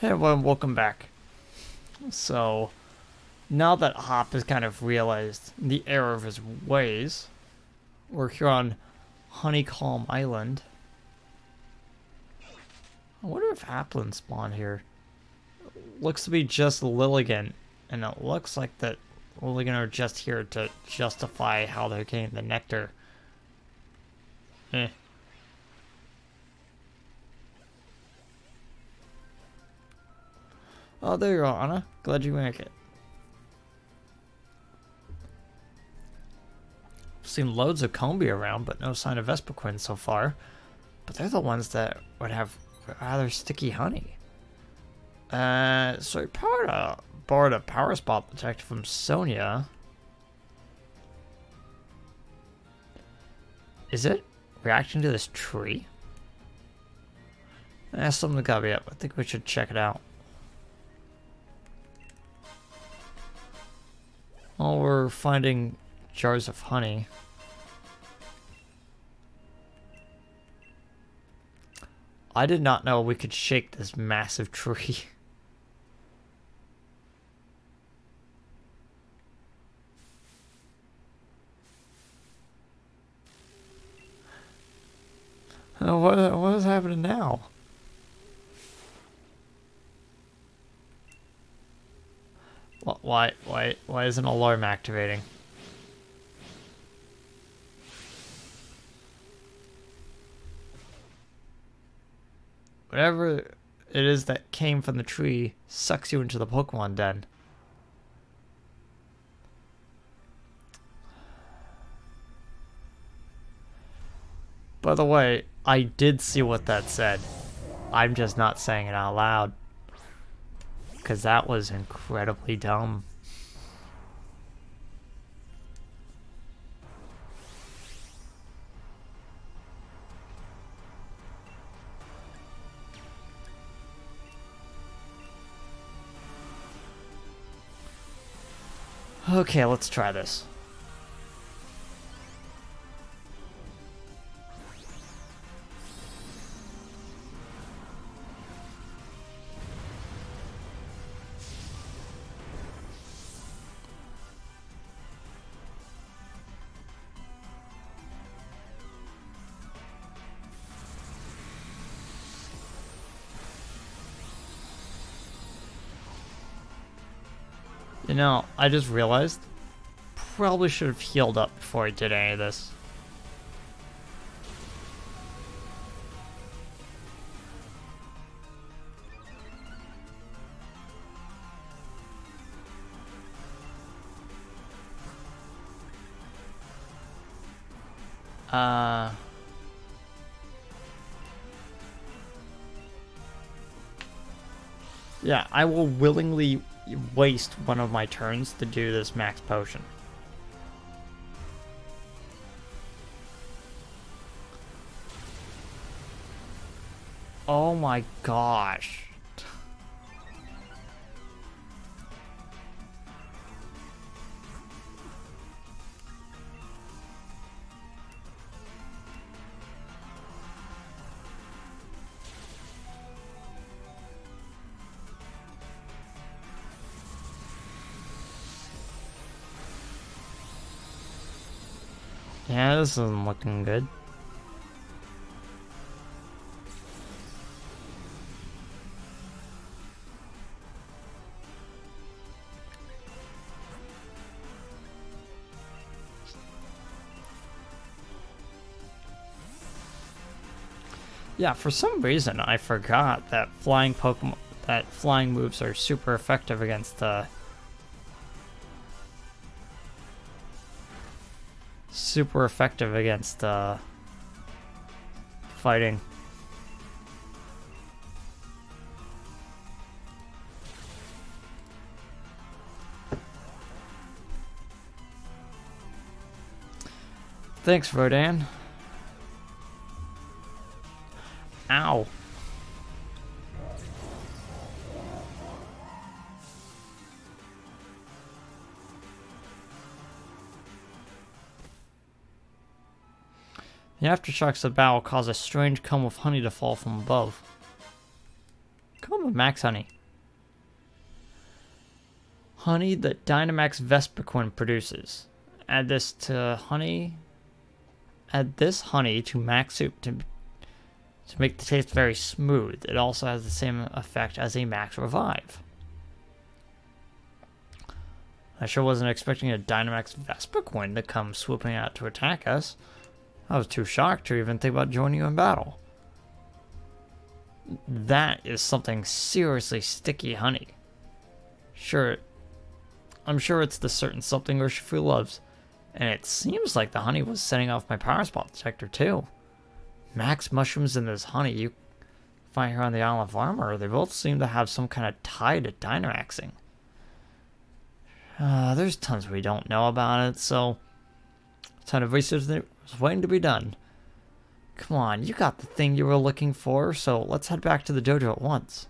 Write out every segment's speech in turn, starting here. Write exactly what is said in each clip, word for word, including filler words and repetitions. Hey everyone, welcome back. So, now that Hop has kind of realized the error of his ways, we're here on Honeycomb Island. I wonder if Applin spawned here. It looks to be just Lilligant, and it looks like that Lilligant are just here to justify how they came the nectar. Eh. Oh, there you are, Anna. Glad you make it. I've seen loads of Combi around, but no sign of Vespaquin so far. But they're the ones that would have rather sticky honey. Uh, so I borrowed a power spot detector from Sonia. Is it reacting to this tree? That's something gotta be up. I think we should check it out. Oh, we're finding jars of honey. I did not know we could shake this massive tree. uh, what, what is happening now? Why, why, why isn't alarm activating? Whatever it is that came from the tree sucks you into the Pokemon den. By the way, I did see what that said. I'm just not saying it out loud. Because that was incredibly dumb. Okay, let's try this. You know, I just realized, probably should have healed up before I did any of this. Uh... Yeah, I will willingly waste one of my turns to do this max potion. Oh my gosh. Yeah, this isn't looking good. Yeah, for some reason I forgot that flying Pokemon, that flying moves are super effective against the uh, super effective against uh, fighting. Thanks, Rodan. Ow. The aftershocks of the battle cause a strange comb of honey to fall from above. Comb Ooh, Max Honey. Honey that Dynamax Vespaquin produces. Add this to honey. Add this honey to Max Soup to, to make the taste very smooth. It also has the same effect as a Max Revive. I sure wasn't expecting a Dynamax Vespaquin to come swooping out to attack us. I was too shocked to even think about joining you in battle. That is something seriously sticky honey. Sure, I'm sure it's the certain something Urshifu loves. And it seems like the honey was setting off my power spot detector too. Max mushrooms and this honey you find here on the Isle of Armor, they both seem to have some kind of tie to Dynamaxing. Uh, there's tons we don't know about it, so a ton of research is waiting to be done. Come on, you got the thing you were looking for, so let's head back to the dojo at once.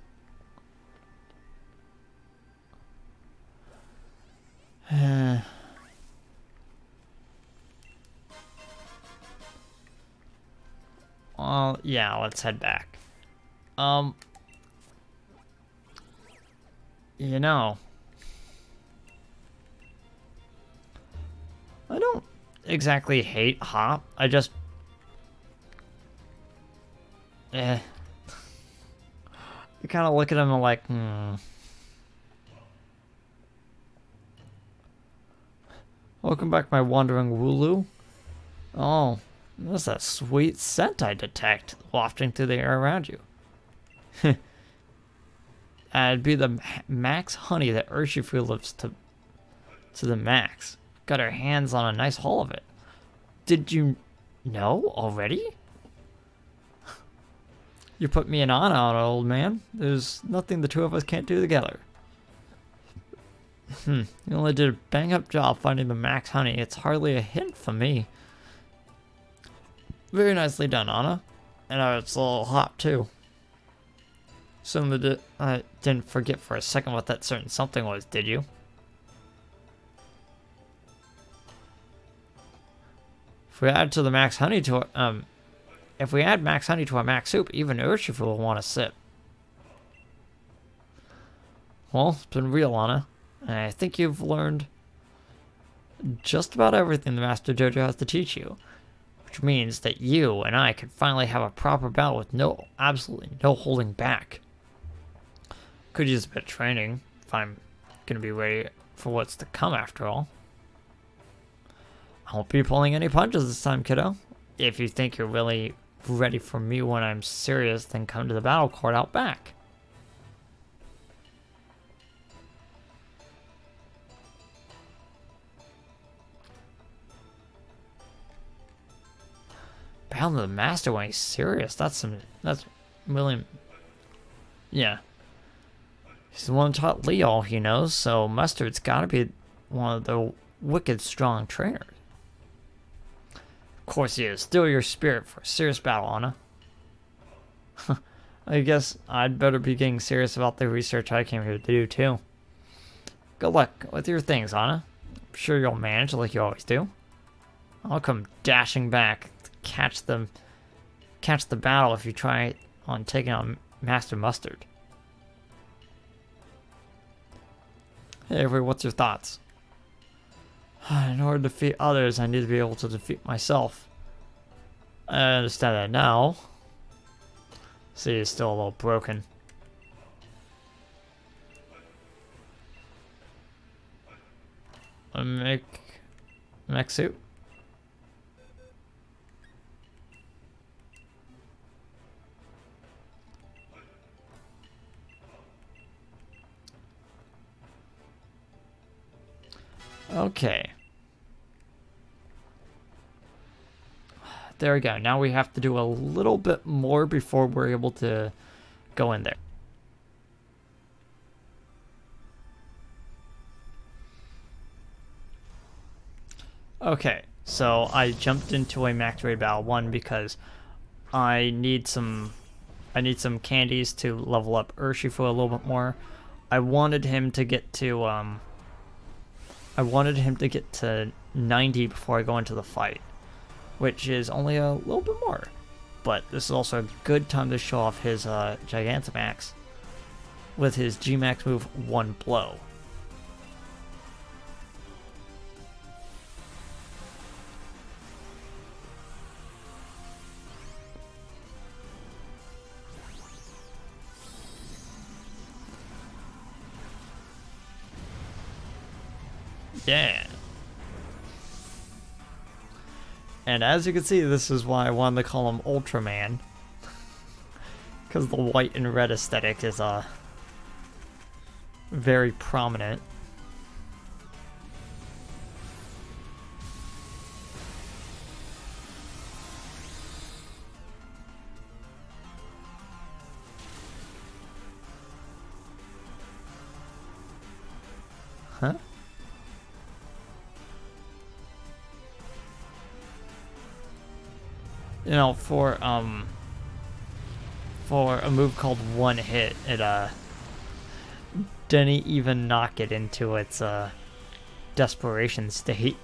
Uh, well, yeah, let's head back. Um, you know, I don't exactly hate Hop, I just... Eh. You kind of look at him and like, hmm. Welcome back, my wandering Wooloo. Oh, that's a sweet scent I detect wafting through the air around you. It'd be the Max Honey that Urshifu lives to, to the Max. Got her hands on a nice haul of it. Did you know already? You put me and Anna on, old man. There's nothing the two of us can't do together. Hmm, you only did a bang-up job finding the Max Honey. It's hardly a hint for me. Very nicely done, Anna. And uh, it's a little hot, too. Soon I didn't forget for a second what that certain something was, did you? If we add to the Max Honey to our, um... If we add Max Honey to our Max Soup, even Urshifu will want to sip. Well, it's been real, Anna. And I think you've learned just about everything the Master Dojo has to teach you, which means that you and I can finally have a proper battle with no, absolutely no holding back. Could use a bit of training if I'm gonna be ready for what's to come after all. I won't be pulling any punches this time, kiddo. If you think you're really ready for me when I'm serious, then come to the battle court out back. Bound to the master when he's serious. That's some. That's really. Yeah. He's the one who taught Lee all he knows, so Mustard's gotta be one of the wicked strong trainers. Of course he is. Still your spirit for a serious battle, Anna. I guess I'd better be getting serious about the research I came here to do, too. Good luck with your things, Anna. I'm sure you'll manage like you always do. I'll come dashing back. Catch them, catch the battle if you try on taking on Master Mustard. Hey, everybody, what's your thoughts? In order to defeat others, I need to be able to defeat myself. I understand that now. See, it's still a little broken. I make Max Soup. Okay. There we go. Now we have to do a little bit more before we're able to go in there. Okay, so I jumped into a Max Raid Battle one because I need some I need some candies to level up Urshifu a little bit more. I wanted him to get to um I wanted him to get to ninety before I go into the fight, which is only a little bit more. But this is also a good time to show off his uh, Gigantamax. with his G-Max move, One Blow. Yeah. And as you can see, this is why I wanted to call him Ultraman. Because the white and red aesthetic is uh, very prominent. Huh? You know, for um for a move called One Hit, it uh didn't even knock it into its uh desperation state.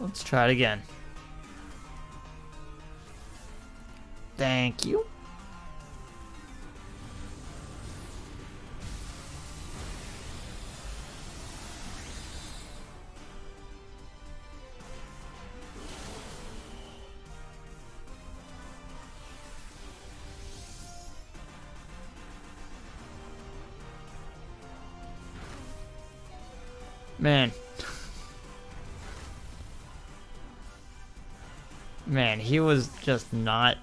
Let's try it again. Thank you. Man. Man, he was just not...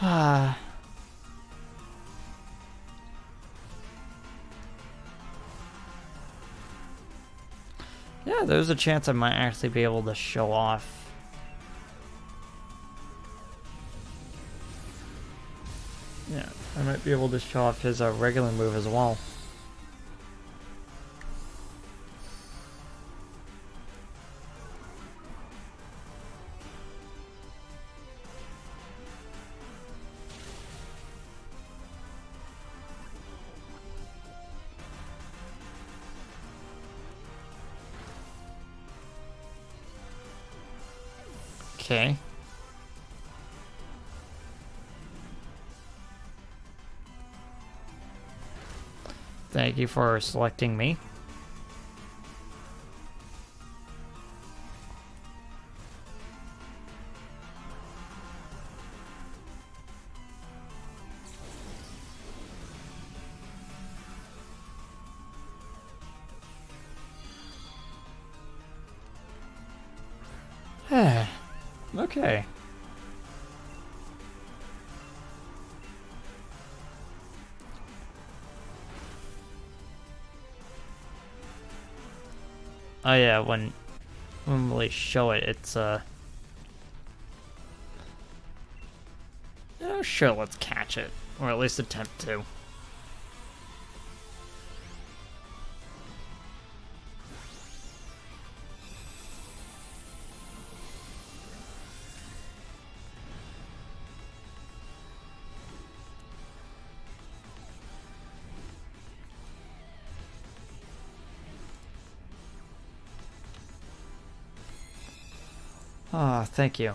Ah. Yeah, there's a chance I might actually be able to show off. Yeah, I might be able to show off his uh, regular move as well. Okay. Thank you for selecting me. Okay. Oh yeah, when when they show it, it's uh. Oh sure, let's catch it, or at least attempt to. Ah, oh, thank you.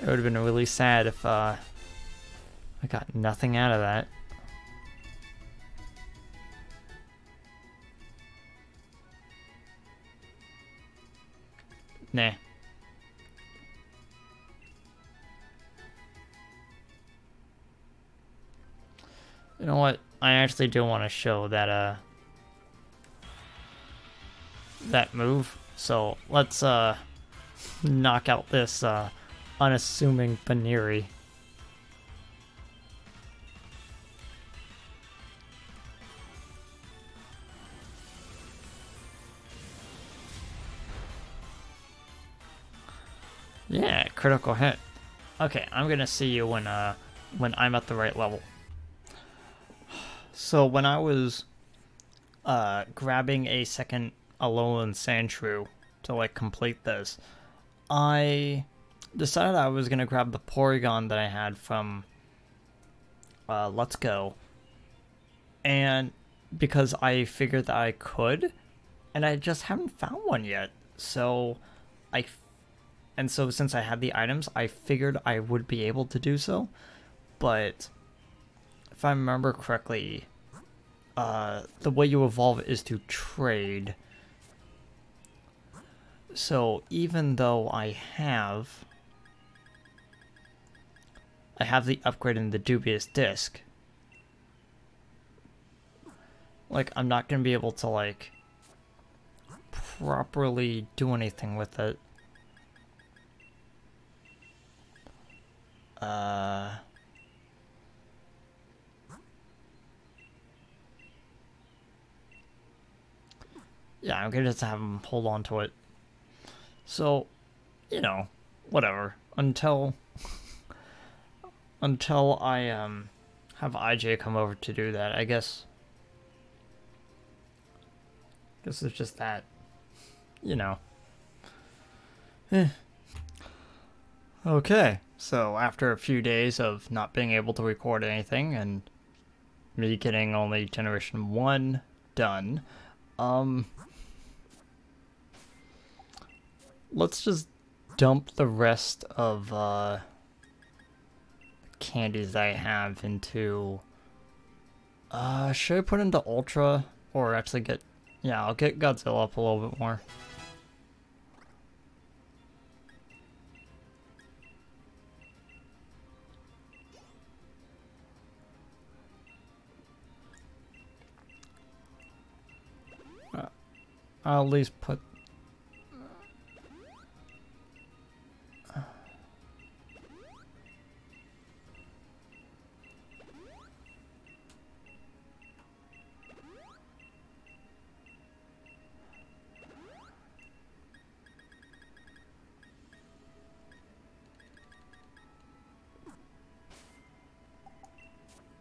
It would have been really sad if uh, I got nothing out of that. Nah. You know what? I actually do want to show that uh that move. So let's uh. knock out this uh, unassuming Pawniard. Yeah, critical hit. Okay, I'm gonna see you when uh when I'm at the right level. So when I was uh, grabbing a second Alolan Sandshrew to like complete this, I decided I was going to grab the Porygon that I had from uh, Let's Go, and because I figured that I could, and I just haven't found one yet. So I, f and so since I had the items, I figured I would be able to do so, but if I remember correctly, uh, the way you evolve is to trade. So even though I have, I have the upgrade in the dubious disc, like, I'm not going to be able to, like, properly do anything with it. Uh... Yeah, I'm going to just have him hold on to it. So, you know, whatever. Until... until I, um, have I J come over to do that, I guess... Guess it's just that, you know. Eh. Okay, so after a few days of not being able to record anything and me getting only Generation one done, um, let's just dump the rest of uh, candies I have into. Uh, should I put into Ultra or actually get? Yeah, I'll get Godzilla up a little bit more. Uh, I'll at least put...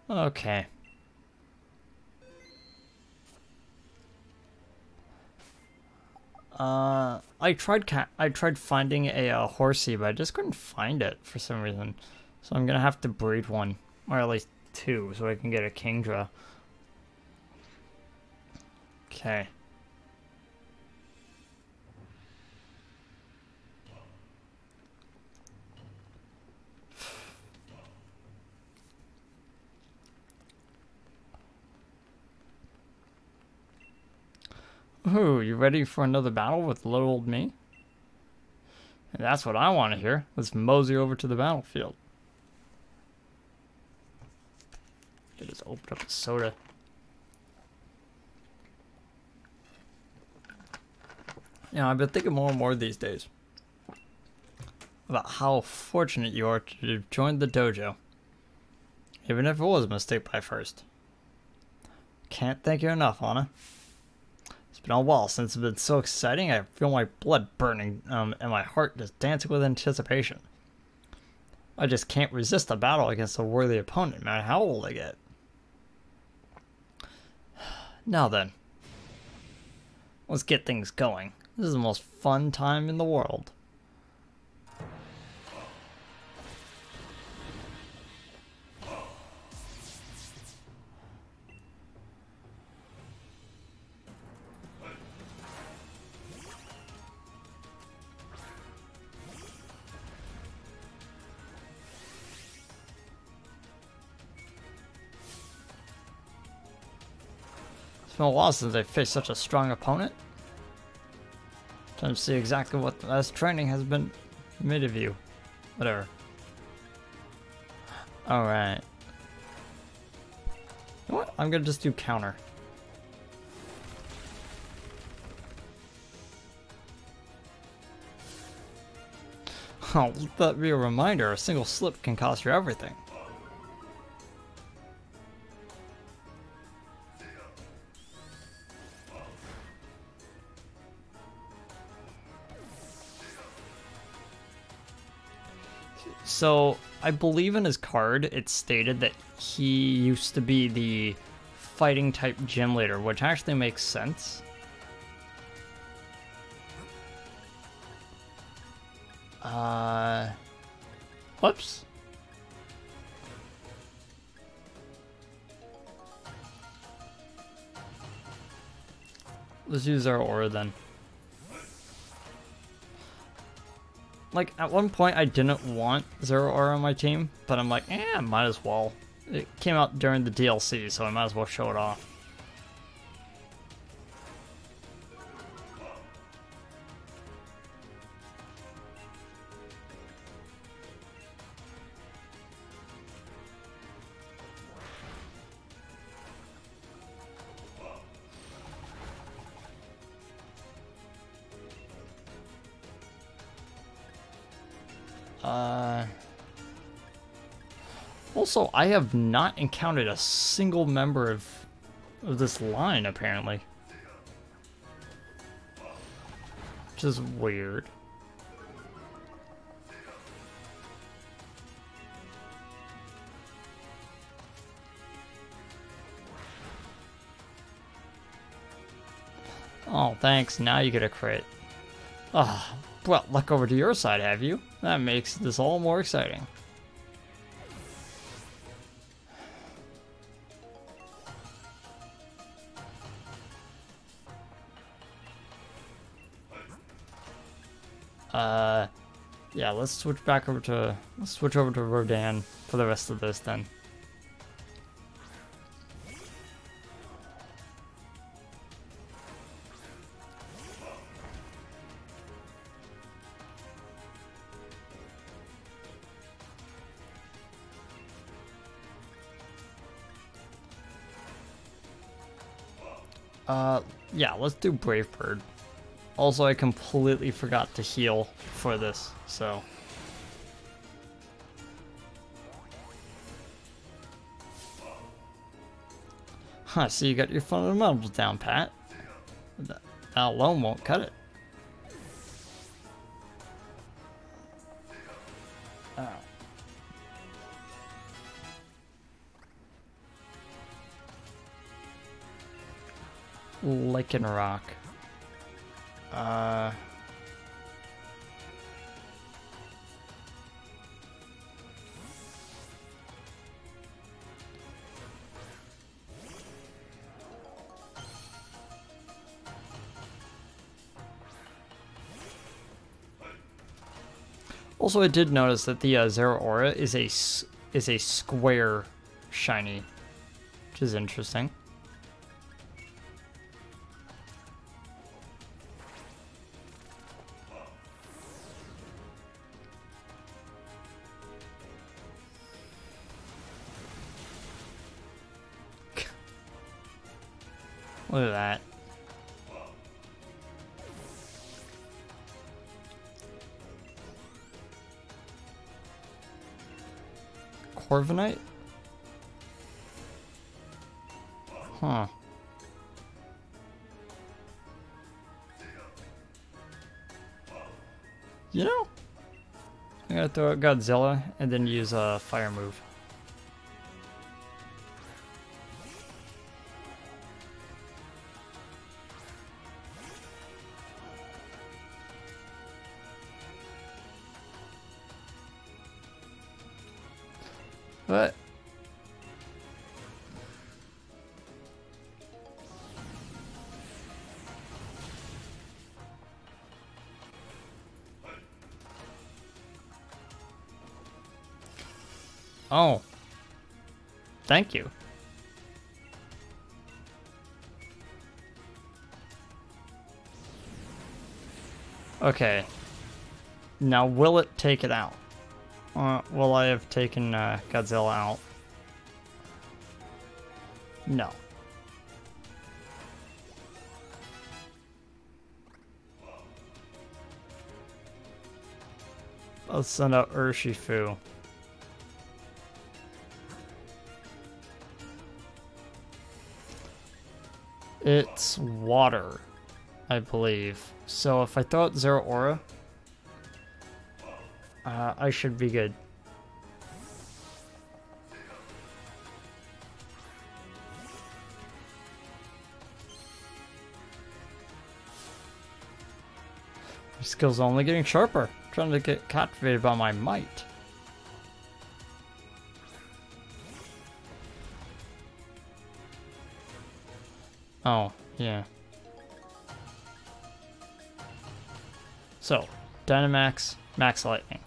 Okay. Uh, I tried ca I tried finding a uh, horsey, but I just couldn't find it for some reason. So I'm gonna have to breed one, or at least two, so I can get a Kingdra. Okay. Ooh, you ready for another battle with little old me? And that's what I want to hear. Let's mosey over to the battlefield. I just opened up a soda. You know, I've been thinking more and more these days about how fortunate you are to have joined the dojo, even if it was a mistake by first. Can't thank you enough, Anna. It's been a while since it's been so exciting. I feel my blood burning um, and my heart just dancing with anticipation. I just can't resist a battle against a worthy opponent, no matter how old I get. Now then, let's get things going. This is the most fun time in the world. It's been a while since I faced such a strong opponent. Time to see exactly what the last training has been made of you. Whatever. Alright. You know what? I'm gonna just do counter. Oh, let that be a reminder, a single slip can cost you everything. So, I believe in his card, it stated that he used to be the fighting type gym leader, which actually makes sense. Uh, whoops. Let's use our aura then. Like, at one point I didn't want Zeraora on my team, but I'm like, eh, might as well. It came out during the D L C, so I might as well show it off. Uh, also, I have not encountered a single member of, of this line, apparently. Which is weird. Oh, thanks. Now you get a crit. Ah. Oh. Well, look over to your side, have you? That makes this all more exciting. Uh, yeah, let's switch back over to let's switch over to Rodan for the rest of this then. Uh, yeah, let's do Brave Bird. Also, I completely forgot to heal for this, so. Huh, so you got your fundamentals down, Pat. That alone won't cut it. Lichen Rock. Uh, also, I did notice that the uh, Zeraora is a is a square shiny, which is interesting. Look at that. Corviknight? Huh. You know, I'm gonna throw out Godzilla and then use a fire move. But oh, thank you. Okay, now will it take it out? Uh, will I have taken uh, Godzilla out? No. I'll send out Urshifu. It's water, I believe. So if I throw out Zeraora, Uh, I should be good. My skills are only getting sharper. I'm trying to get captivated by my might. Oh, yeah. So, Dynamax, Max Lightning.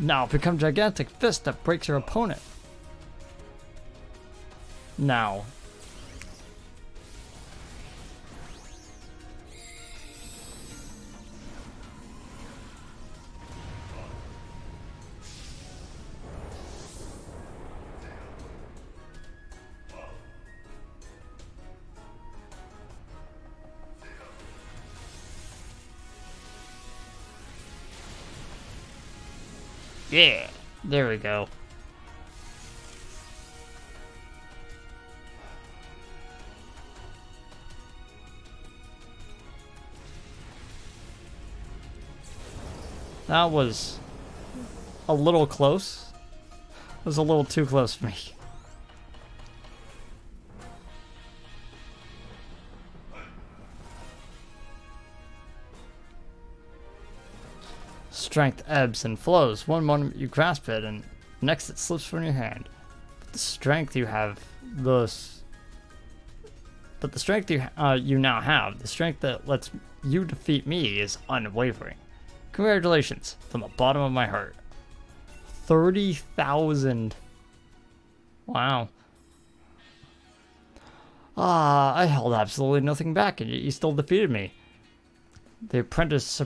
Now become gigantic fist that breaks your opponent. Now. Yeah, there we go. That was a little close. It was a little too close for me. Strength ebbs and flows. One moment you grasp it, and next it slips from your hand. But the strength you have, those. But the strength you uh, you now have, the strength that lets you defeat me, is unwavering. Congratulations, from the bottom of my heart. Thirty thousand. Wow. Ah, I held absolutely nothing back, and yet you still defeated me. The apprentice.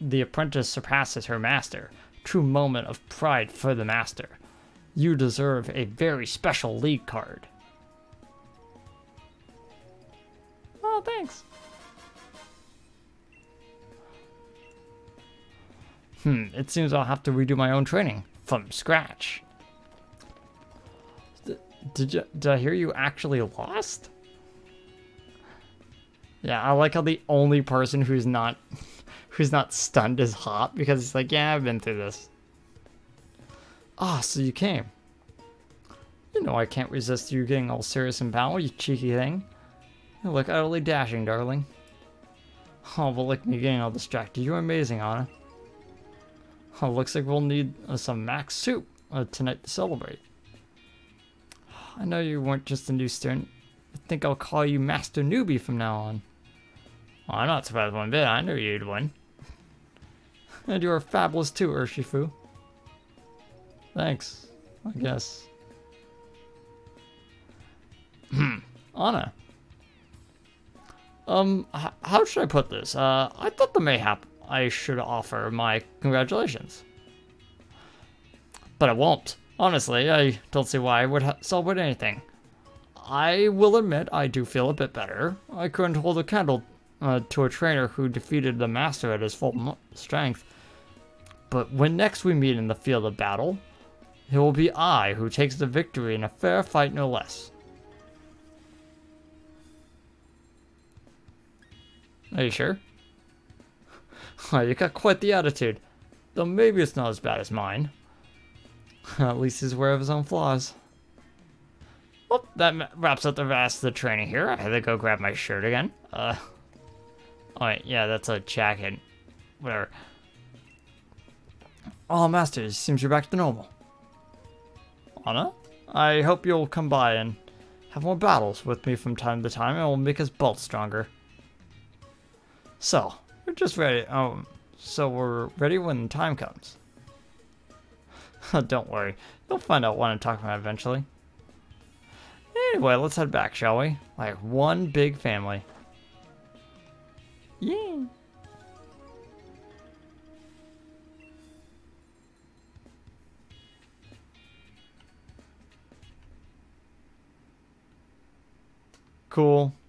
The apprentice surpasses her master. True moment of pride for the master. You deserve a very special league card. Oh, thanks. Hmm, it seems I'll have to redo my own training from scratch. D- did you, did I hear you actually lost? Yeah, I like how the only person who's not... who's not stunned is Hop, because it's like, yeah, I've been through this. Ah, oh, so you came. You know I can't resist you getting all serious in battle, you cheeky thing. You look utterly dashing, darling. Oh, but look at me getting all distracted. You're amazing, Anna. Oh, looks like we'll need uh, some Max Soup uh, tonight to celebrate. I know you weren't just a new student. I think I'll call you Master Newbie from now on. Well, I'm not surprised one bit. I knew you'd win. And you are fabulous too, Urshifu. Thanks, I guess. Hmm, Anna. Um, h how should I put this? Uh, I thought the mayhap I should offer my congratulations. But I won't. Honestly, I don't see why I would ha celebrate anything. I will admit I do feel a bit better. I couldn't hold a candle Uh, to a trainer who defeated the master at his full strength. But when next we meet in the field of battle, it will be I who takes the victory in a fair fight, no less. Are you sure? You got quite the attitude. Though maybe it's not as bad as mine. At least he's aware of his own flaws. Well, that wraps up the rest of the training here. I had to go grab my shirt again. Uh... Alright, yeah, that's a jacket. Whatever. Oh, Masters, seems you're back to normal. Anna, I hope you'll come by and have more battles with me from time to time, and it will make us both stronger. So, we're just ready. Um, so we're ready when the time comes. Don't worry, you'll find out what I'm talking about eventually. Anyway, let's head back, shall we? Like one big family. Yeah. Cool.